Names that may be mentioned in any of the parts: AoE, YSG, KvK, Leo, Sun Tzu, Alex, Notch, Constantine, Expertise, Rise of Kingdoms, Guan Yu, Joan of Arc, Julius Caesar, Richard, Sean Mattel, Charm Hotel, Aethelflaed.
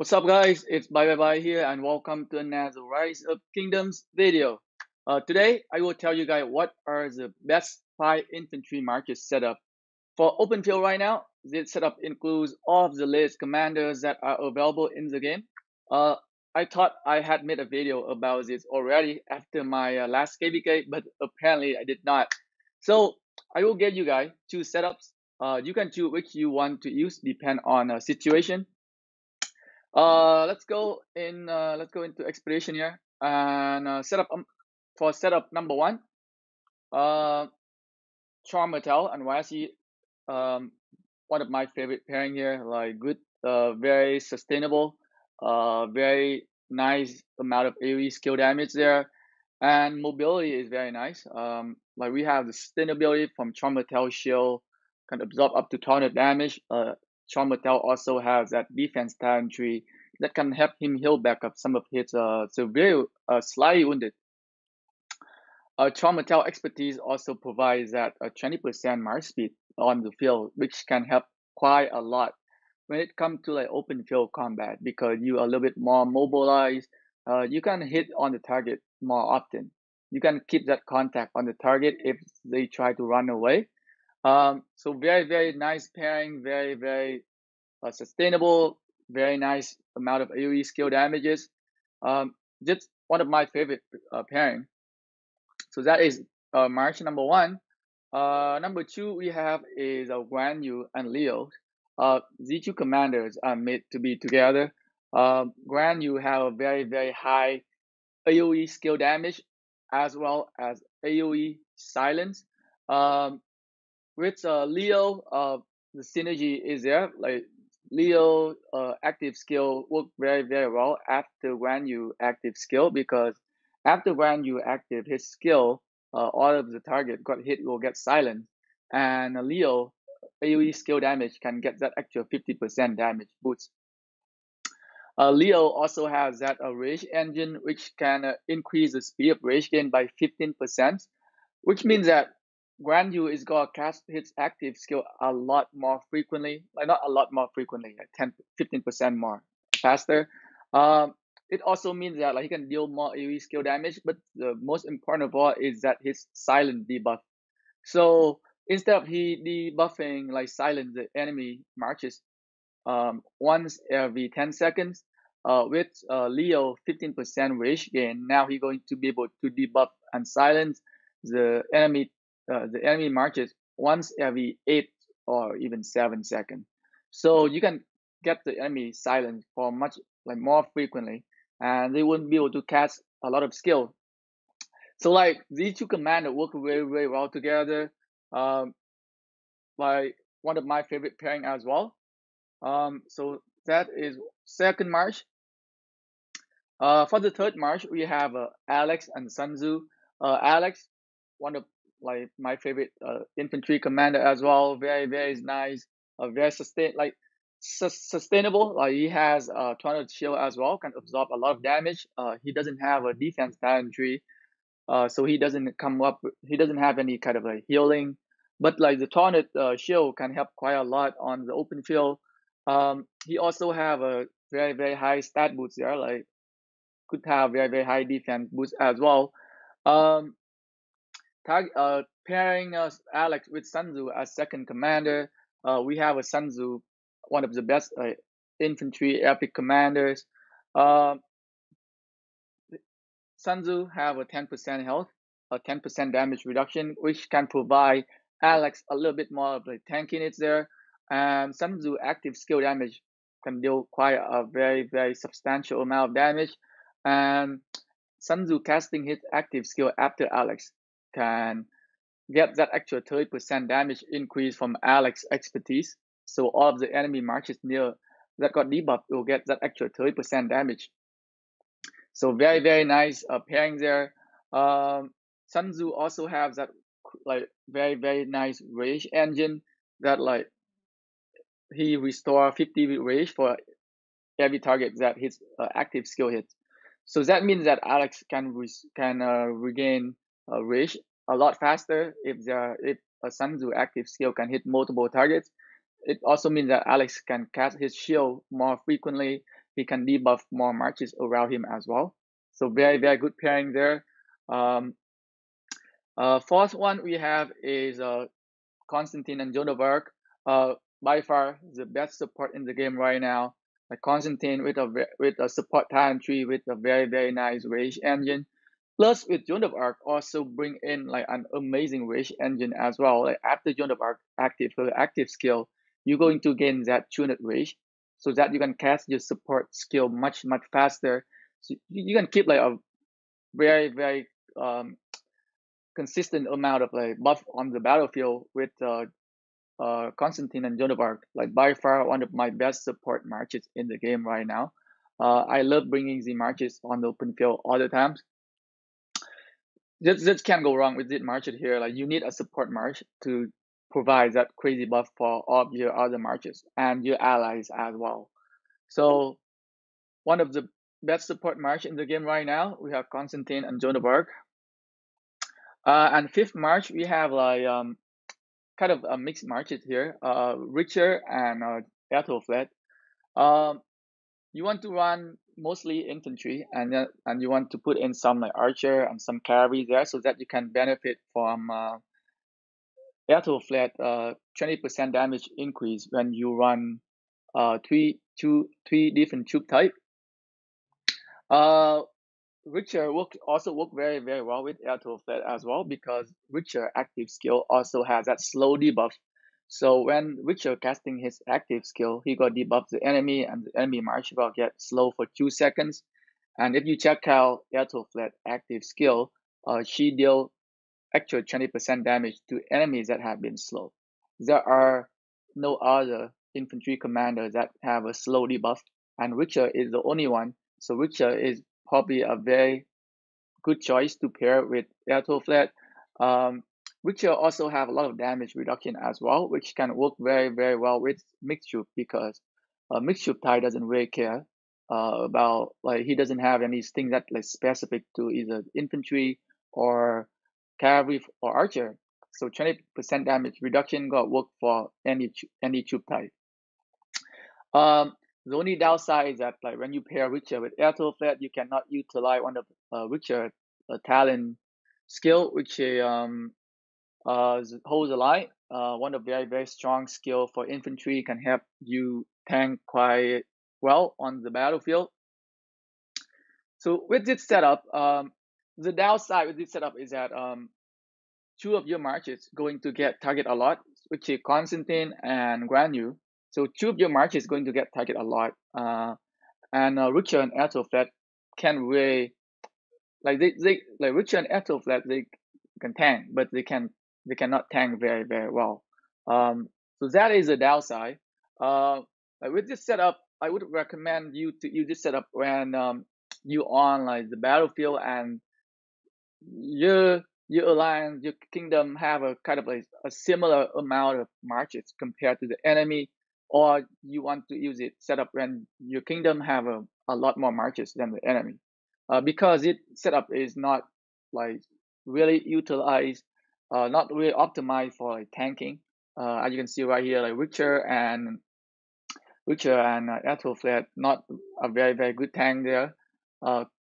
What's up, guys? It's bye here, and welcome to another Rise of Kingdoms video. Today, I will tell you guys what are the best 5 infantry marches setup. For open field right now, this setup includes all of the latest commanders that are available in the game. I thought I had made a video about this already after my last KvK, but apparently I did not. So I will get you guys 2 setups. You can choose which you want to use, depend on situation. Let's go into expedition here and for setup number 1, Charm Hotel and YSG, one of my favorite pairing here. Like good, very sustainable, very nice amount of AoE skill damage there, and mobility is very nice. Like we have the sustainability from Charm Hotel shield, can absorb up to 1,200 damage. Sean Mattel also has that defense talentry that can help him heal back up some of his severe slightly wounded. Sean Mattel expertise also provides that 20% march speed on the field, which can help quite a lot when it comes to like open field combat, because you are a little bit more mobilized. You can hit on the target more often. You can keep that contact on the target if they try to run away. So very nice pairing, very sustainable, very nice amount of AoE skill damages. That's one of my favorite pairing. So that is march number 1. Number 2 we have is Guan Yu and Leo. These 2 commanders are made to be together. Guan Yu have a very high AoE skill damage as well as AoE silence. With Leo, the synergy is there. Like Leo active skill worked very well after Guan Yu active skill, because after Guan Yu active his skill, all of the target got hit will get silent, and Leo AoE skill damage can get that extra 50% damage boost. Leo also has that rage engine, which can increase the speed of rage gain by 15%, which means that Guan Yu is gonna cast his active skill a lot more frequently, like not a lot more frequently, like 10-15% more faster. It also means that like he can deal more AoE skill damage, but the most important of all is that his silent debuff. So instead of he debuffing like silent the enemy marches once every 10 seconds, with Leo 15% rage gain, now he's going to be able to debuff and silence the enemy marches once every 8 or even 7 seconds. So you can get the enemy silent for much like more frequently, and they wouldn't be able to cast a lot of skill. So like these 2 commanders work very well together. Like one of my favorite pairing as well. So that is 2nd march. For the 3rd march we have Alex and Sun Tzu. Alex, one of like my favorite infantry commander as well. Very nice, very sustainable. Like he has a 200 shield as well, can absorb a lot of damage. He doesn't have a defense talentry, so he doesn't come up, he doesn't have any kind of like healing, but like the 200 shield can help quite a lot on the open field. He also have a very high stat boost there, like could have very high defense boost as well. Pairing Alex with Sun Tzu as 2nd commander, we have a Sun Tzu, one of the best infantry epic commanders. Sun Tzu have a 10% health, a 10% damage reduction, which can provide Alex a little bit more of the tankiness there. And Sun Tzu active skill damage can deal quite a very substantial amount of damage. And Sun Tzu casting his active skill after Alex can get that extra 30% damage increase from Alex's expertise. So all of the enemy marches near that got debuffed will get that extra 30% damage. So very nice pairing there. Sun Tzu also has that like very nice rage engine that like he restore 50 rage for every target that his active skill hits. So that means that Alex can regain rage a lot faster if a Sun Tzu active skill can hit multiple targets. It also means that Alex can cast his shield more frequently. he can debuff more marches around him as well. So very, very good pairing there. Fourth one we have is Constantine and Joan of Arc. By far the best support in the game right now. Like Constantine with a support talent tree with a very, very nice rage engine. Plus with Joan of Arc also bring in like an amazing rage engine as well. Like after Joan of Arc active her active skill, you're going to gain that tuned rage so that you can cast your support skill much, much faster. So you can keep like a very, very consistent amount of like buff on the battlefield with Constantine and Joan of Arc. Like by far one of my best support marches in the game right now. I love bringing the marches on the open field all the time. Just can't go wrong with this march here. Like you need a support march to provide that crazy buff for all of your other marches and your allies as well. So one of the best support march in the game right now, we have Constantine and Joan of Arc. And fifth march, we have like kind of a mixed marches here. Richard and Aethelflaed. You want to run mostly infantry, and you want to put in some like archer and some cavalry there so that you can benefit from Aethelflaed 20% damage increase when you run three different troop type. Richard also work very, very well with Aethelflaed as well, because Richard active skill also has that slow debuff. So when Richard casting his active skill, he got debuff the enemy, and the enemy march will get slow for 2 seconds. And if you check out Aethelflaed active skill, she deal extra 20% damage to enemies that have been slow. There are no other infantry commanders that have a slow debuff, and Richard is the only one. So Richard is probably a very good choice to pair with Aethelflaed. Richard also have a lot of damage reduction as well, which can work very, very well with mixed troop, because mixed troop Thai doesn't really care about, like, he doesn't have anything that like specific to either infantry or cavalry or archer. So 20% damage reduction got work for any troop type. The only downside is that like when you pair Richard with Aethelflaed, you cannot utilize one of Richard's talent skill, which holds a line. One of very, very strong skill for infantry, can help you tank quite well on the battlefield. So with this setup, the downside with this setup is that two of your marches going to get target a lot, which is Constantine and Guan Yu. So two of your marches going to get target a lot, and Richard and Aethelflaed can really like like Richard and Aethelflaed, they can tank, but they cannot tank very, very well. So that is a downside. With this setup, I would recommend you to use this setup when you on like the battlefield and your alliance, your kingdom have a kind of like a similar amount of marches compared to the enemy, or you want to use it set up when your kingdom have a lot more marches than the enemy, because it setup is not like really utilized, not really optimized for like tanking. As you can see right here, like Richard and Aethelflaed not a very, very good tank there.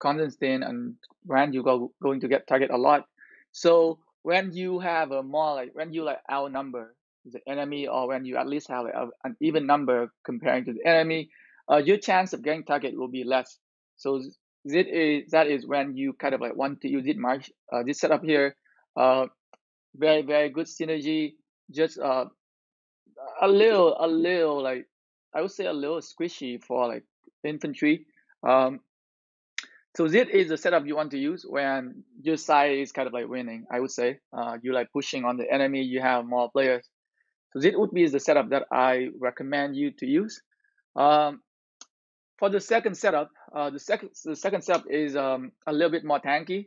Constantine and Rand, you going to get target a lot. So when you have a more like when you like outnumber the enemy, or when you at least have like an even number comparing to the enemy, your chance of getting target will be less. So that is when you kind of like want to use it march, this setup here. Very, very good synergy. Just a little like I would say a little squishy for like infantry. So this is the setup you want to use when your side is kind of like winning, I would say. You like pushing on the enemy, you have more players. So this would be the setup that I recommend you to use. For the second setup, the second setup is a little bit more tanky.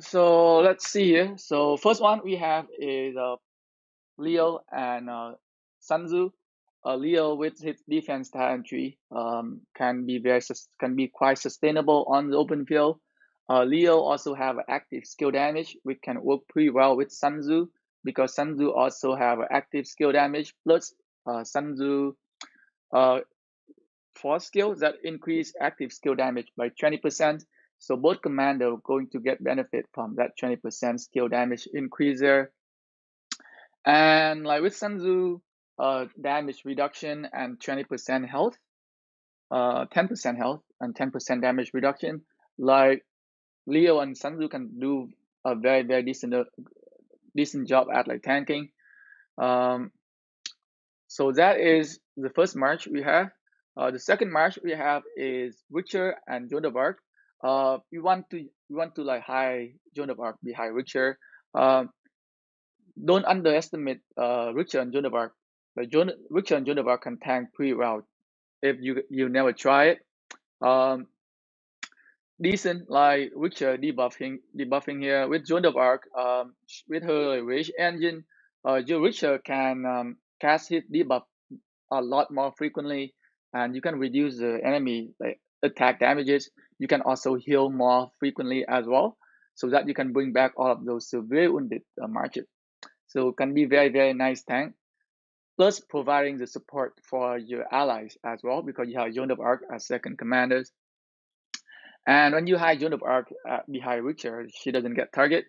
So let's see here. So first one we have is Leo and Sun Tzu. Leo with his defense talent tree can be quite sustainable on the open field. Leo also have active skill damage, which can work pretty well with Sun Tzu, because Sun Tzu also have active skill damage. Plus Sun Tzu force skills that increase active skill damage by 20%. So both commander going to get benefit from that 20% skill damage increaser. And like with Sun Tzu, damage reduction and 20% health, 10% health and 10% damage reduction. Like Leo and Sun Tzu can do a very decent job at like tanking. So that is the first march we have. The second march we have is Richard and Joan of Arc. We want to like high Joan of Arc, be high Richard. Don't underestimate Richard and Joan of Arc. But Richard and Joan of Arc can tank pretty well if you never try it. Decent like Richard debuffing here with Joan of Arc. With her rage engine, Richard can cast his debuff a lot more frequently, and you can reduce the enemy like attack damages. You can also heal more frequently as well, so that you can bring back all of those severe wounded marches. So it can be very nice tank. Plus providing the support for your allies as well, because you have Joan of Arc as second commanders. And when you hide Joan of Arc behind Richard, she doesn't get target.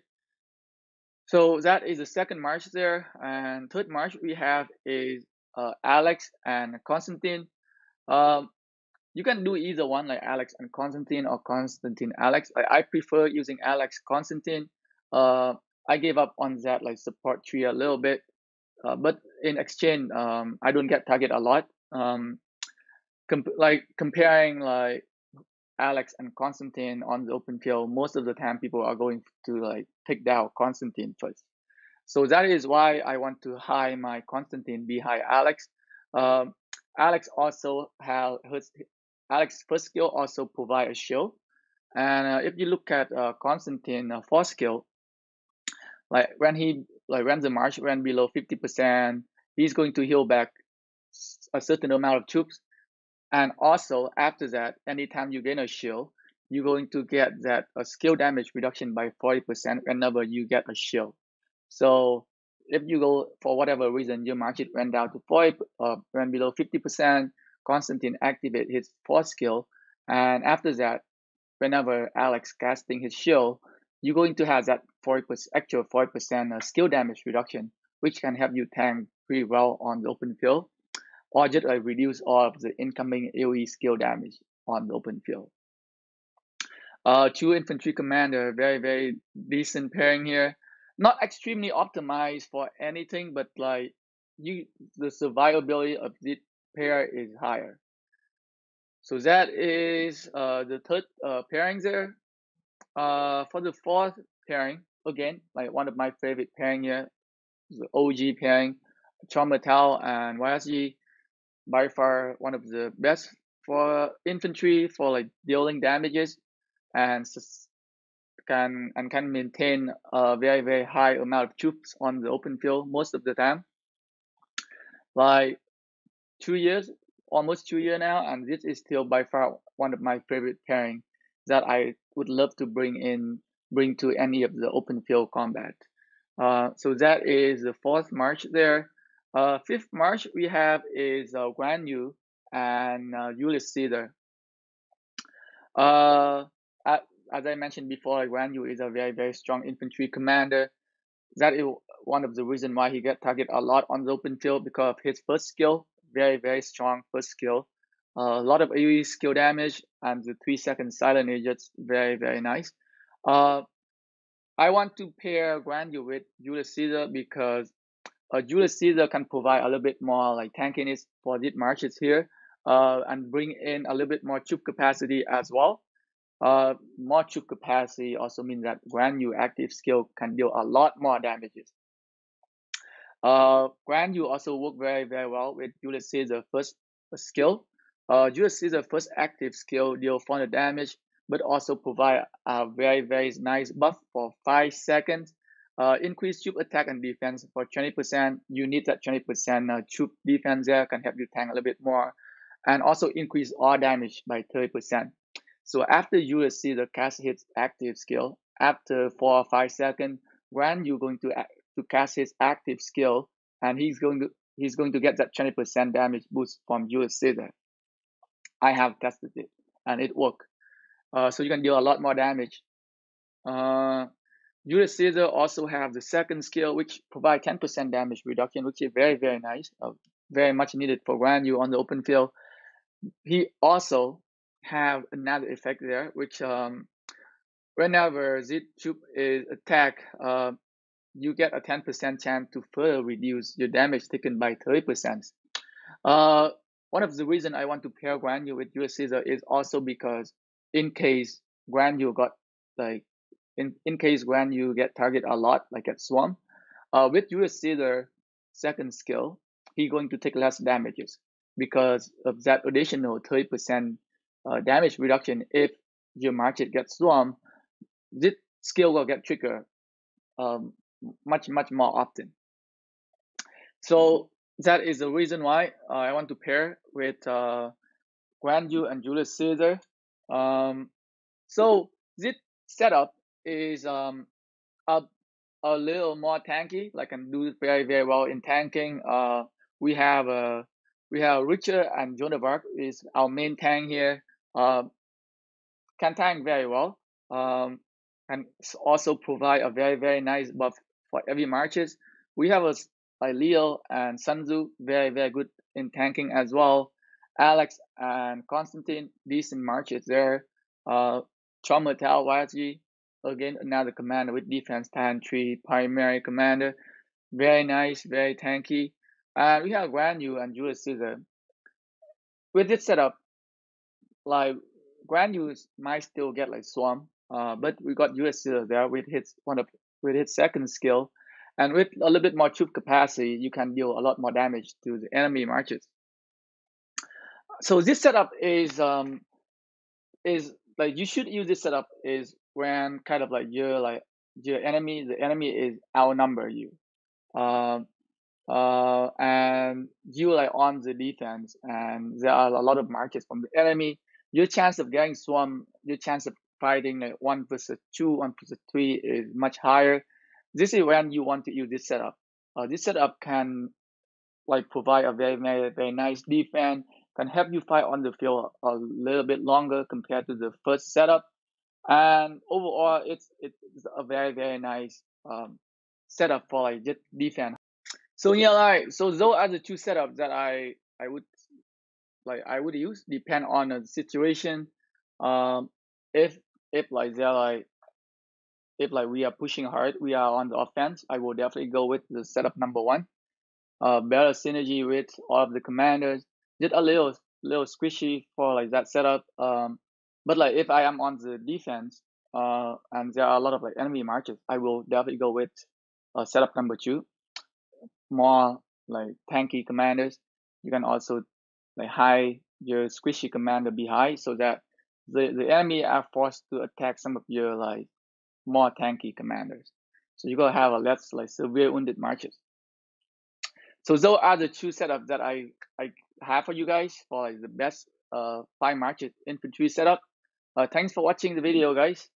So that is the second march there. And third march we have is Alex and Constantine. You can do either one, like Alex and Constantine or Constantine Alex. I prefer using Alex Constantine. I gave up on that like support tree a little bit, but in exchange, I don't get target a lot. Comparing like Alex and Constantine on the open field, most of the time people are going to like take down Constantine first. So that is why I want to hide my Constantine behind Alex. Alex also has Alex's first skill also provide a shield, and if you look at Constantine fourth skill, like when he when the march went below 50%, he's going to heal back a certain amount of troops. And also after that, anytime you gain a shield, you're going to get that skill damage reduction by 40% whenever you get a shield. So if you go for whatever reason your march went down to 40, went below 50%, Constantine activate his fourth skill, and after that, whenever Alex casting his shield, you're going to have that 40% actual 40% skill damage reduction, which can help you tank pretty well on the open field, or just reduce all of the incoming AoE skill damage on the open field. Two infantry commander, very decent pairing here. Not extremely optimized for anything, but like the survivability of this pair is higher. So that is the third pairing there. For the fourth pairing, again, like one of my favorite pairing here, the OG pairing, Charm Hotel and YSG. By far one of the best for infantry for like dealing damages, and can maintain a very high amount of troops on the open field most of the time. Like 2 years, almost 2 years now, and this is still by far one of my favorite pairing that I would love to bring to any of the open field combat. So that is the fourth march there. Fifth march we have is Guan Yu and Julius Caesar. As I mentioned before, Guan Yu is a very strong infantry commander. That is one of the reasons why he gets targeted a lot on the open field, because of his first skill, very strong first skill. A lot of AoE skill damage and the 3-second silent agents, very nice. I want to pair Guan Yu with Julius Caesar because Julius Caesar can provide a little bit more like tankiness for these marches here, and bring in a little bit more troop capacity as well. More troop capacity also means that Guan Yu active skill can deal a lot more damages. Guan Yu also work very well with Julius Caesar first skill. Julius Caesar first active skill deal 400 damage, but also provide a very nice buff for 5 seconds. Increase troop attack and defense for 20%. You need that 20% troop defense there, can help you tank a little bit more, and also increase all damage by 30%. So after you see the cast his active skill, after 4 or 5 seconds, when you're going to cast his active skill, and he's going to get that 20% damage boost from Julius Caesar. I have tested it and it worked. So you can deal a lot more damage. Julius Caesar also have the second skill, which provide 10% damage reduction, which is very, very nice. Very much needed for Guan Yu on the open field. He also have another effect there, which whenever Z-Troop is attacked, you get a 10% chance to further reduce your damage taken by 30%. One of the reasons I want to pair Guan Yu with Julius Caesar is also because in case Guan Yu got like, in case Guan Yu get targeted a lot, like at Swarm, with Julius Caesar second skill, he's going to take less damages because of that additional 30% damage reduction. If your market gets swarmed, this skill will get triggered much more often. So that is the reason why I want to pair with Guan Yu and Julius Caesar. So this setup is a little more tanky, like I can do very well in tanking. We have Richard and Joan of Arc is our main tank here. Can tank very well, and also provide a very nice buff for every marches. We have a Leo and Sun Tzu, very good in tanking as well. Alex and Constantine, decent marches there. Charm Hotel, YSG, again another commander with defense tank 3 primary commander, very nice, very tanky. We have Guan Yu and Julius Caesar. With this setup, like Guan Yu might still get like swarm, but we got Julius Caesar there with his second skill, and with a little bit more troop capacity, you can deal a lot more damage to the enemy marches. So this setup is like, you should use this setup is when kind of like the enemy is outnumber you. And you like on the defense, and there are a lot of markets from the enemy. Your chance of getting swarmed, your chance of fighting like 1 versus 2, 1 versus 3 is much higher. This is when you want to use this setup. This setup can like provide a very nice defense, can help you fight on the field a little bit longer compared to the first setup. And overall, it's a very nice setup for like just defense. So yeah, like, so those are the two setups that I would use, depend on the situation. If we are pushing hard, we are on the offense, I will definitely go with the setup number one. Better synergy with all of the commanders. Just a little squishy for like that setup. But like if I am on the defense, and there are a lot of like enemy marches, I will definitely go with setup number two. More like tanky commanders. You can also like hide your squishy commander behind, so that the enemy are forced to attack some of your like more tanky commanders. So you're gonna have a less like severe wounded marches. So those are the two setups that I have for you guys for like the best 5 marches infantry setup. Thanks for watching the video, guys.